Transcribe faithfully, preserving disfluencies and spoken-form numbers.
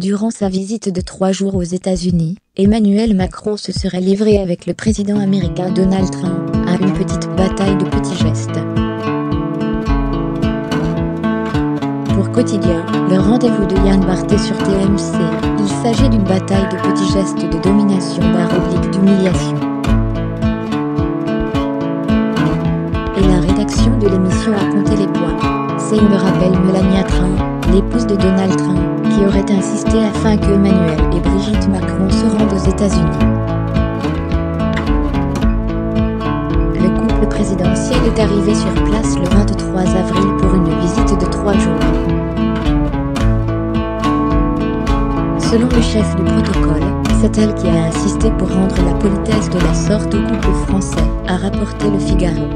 Durant sa visite de trois jours aux États-Unis, Emmanuel Macron se serait livré avec le président américain Donald Trump à une petite bataille de petits gestes. Pour Quotidien, le rendez-vous de Yann Barthès sur T M C, il s'agit d'une bataille de petits gestes de domination barre oblique d'humiliation. Et la rédaction de l'émission a compté les points. C'est, il me rappelle, Melania Trump, l'épouse de Donald Trump, qui aurait insisté afin que Emmanuel et Brigitte Macron se rendent aux États-Unis. Le couple présidentiel est arrivé sur place le vingt-trois avril pour une visite de trois jours. Selon le chef du protocole, c'est elle qui a insisté pour rendre la politesse de la sorte au couple français, a rapporté le Figaro.